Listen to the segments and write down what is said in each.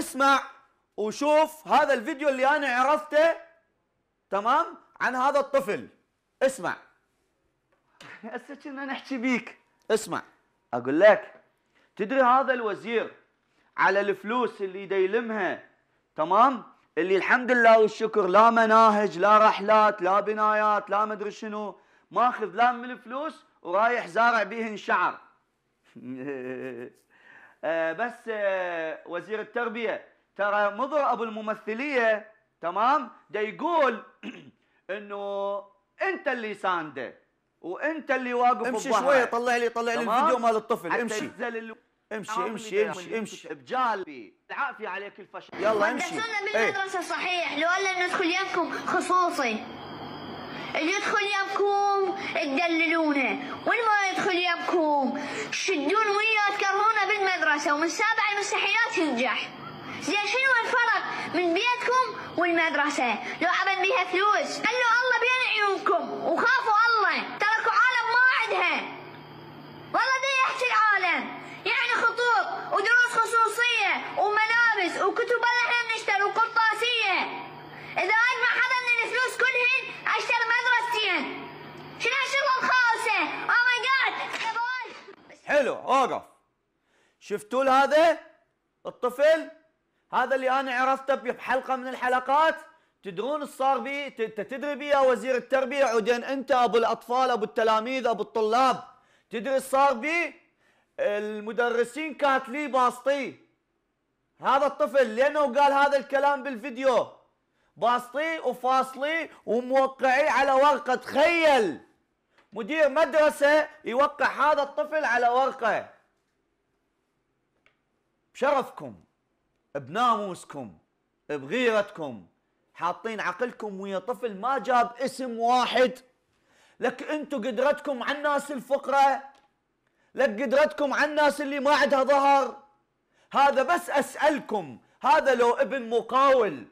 اسمع وشوف هذا الفيديو اللي انا عرفته تمام عن هذا الطفل. اسمع هسه كنا نحكي بيك. اسمع اقول لك، تدري هذا الوزير على الفلوس اللي يديلمها تمام، اللي الحمد لله والشكر لا مناهج لا رحلات لا بنايات لا مدري شنو، ماخذ لا من الفلوس ورايح زارع بيهن شعر. بس وزير التربية ترى مضر ابو الممثلية تمام دا يقول انه انت اللي سانده وانت اللي واقف. امشي شوية، طلع لي الفيديو مال الطفل. امشي امشي امشي امشي امشي بجالبي، العافية عليك الفشل. يلا امشي. ودرسونا بالمدرسة صحيح، لولا ندخل يمكم خصوصي، اللي يدخل يمكم تدللونه، واللي ما يدخل يمكم شدون وياه تكرهونه بالمدرسة، ومن سابع المستحيلات ينجح. زين شنو الفرق من بيتكم والمدرسة؟ لو عبا بيها فلوس خلوا الله بين عيونكم وخافوا الله، تركوا عالم ما عندها. والله دي يحكي العالم، يعني خطوط ودروس خصوصية وملابس وكتب اللي احنا بنشتري وقرطاسية. إذا أجمع حدا من الفلوس كلهن أشتري مدرستين. شنو هالشغلة الخاوسة؟ أو ماي جاد. حلو أوقف. شفتوا هذا الطفل؟ هذا اللي أنا عرفته بحلقة من الحلقات. تدرون ايش صار بيه؟ تدري بيه يا وزير التربية، عدين أنت أبو الأطفال أبو التلاميذ أبو الطلاب. تدري ايش صار بيه؟ المدرسين كانت لي باسطيه هذا الطفل لانه قال هذا الكلام بالفيديو، باسطيه وفاصليه وموقعيه على ورقه. تخيل مدير مدرسه يوقع هذا الطفل على ورقه. بشرفكم بناموسكم بغيرتكم حاطين عقلكم ويا طفل ما جاب اسم واحد. لك انتم قدرتكم على الناس الفقراء، لك قدرتكم على الناس اللي ما عندها ظهر. هذا بس اسالكم، هذا لو ابن مقاول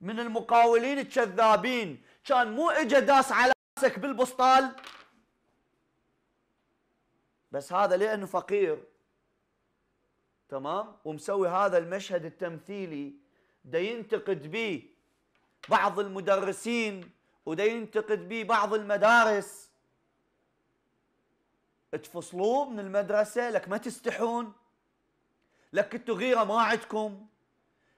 من المقاولين الكذابين كان مو اجى داس على راسك بالبسطال؟ بس هذا لانه فقير تمام ومسوي هذا المشهد التمثيلي دا ينتقد بيه بعض المدرسين ودا ينتقد بيه بعض المدارس. تفصلوه من المدرسة لك ما تستحون، لك انتو غيرة ما عندكم.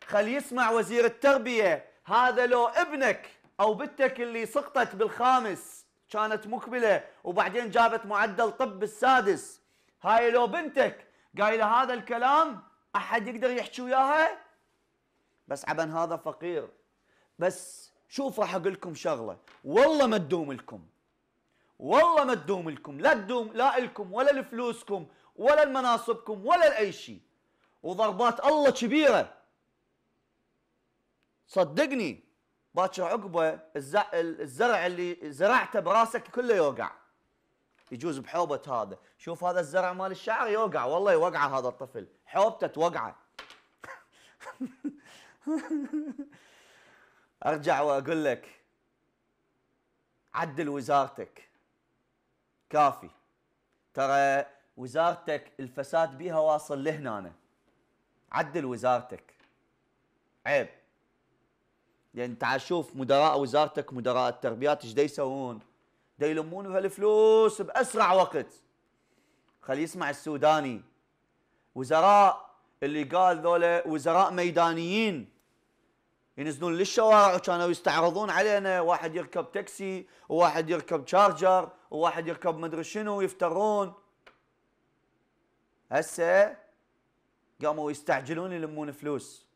خلي يسمع وزير التربية، هذا لو ابنك أو بنتك اللي سقطت بالخامس كانت مقبلة وبعدين جابت معدل طب بالسادس، هاي لو بنتك قايلة هذا الكلام أحد يقدر يحكي وياها؟ بس عبن هذا فقير. بس شوف راح أقول لكم شغلة، والله ما تدوم لكم، والله ما تدوم لكم، لا تدوم لا لكم ولا لفلوسكم ولا لمناصبكم ولا لأي شيء. وضربات الله كبيرة صدقني، باكر عقبه الزرع اللي زرعته براسك كله يوقع، يجوز بحوبة هذا. شوف هذا الزرع مال الشعر يوقع، والله يوقع هذا الطفل حوبته توقعه. أرجع وأقول لك عدل وزارتك كافي، ترى وزارتك الفساد بيها واصل لهنا. أنا عدل وزارتك عيب، لأن تعال شوف مدراء وزارتك مدراء التربيات ايش دا يسوون؟ دا يلمون بهالفلوس بأسرع وقت. خلي يسمع السوداني، وزراء اللي قال ذولا وزراء ميدانيين ينزلون للشوارع وكانوا يستعرضون علينا، واحد يركب تاكسي وواحد يركب شارجر وواحد يركب مدري شنو ويفترون. هسه قاموا يستعجلون يلمون فلوس.